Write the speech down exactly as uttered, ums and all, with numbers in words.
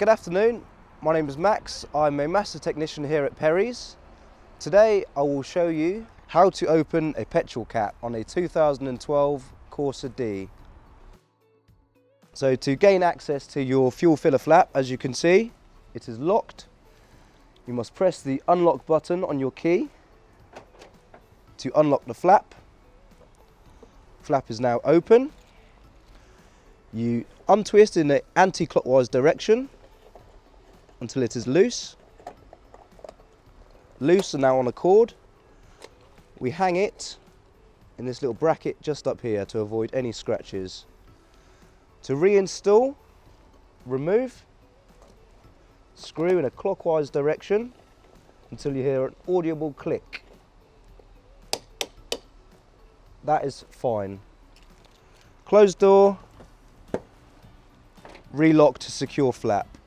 Good afternoon, my name is Max. I'm a master technician here at Perrys. Today I will show you how to open a petrol cap on a two thousand twelve Corsa D. So to gain access to your fuel filler flap, as you can see, it is locked. You must press the unlock button on your key to unlock the flap. Flap is now open. You untwist in the anti-clockwise direction until it is loose. Loose and now on a cord. We hang it in this little bracket just up here to avoid any scratches. To reinstall, remove, screw in a clockwise direction until you hear an audible click. That is fine. Close door, relock to secure flap.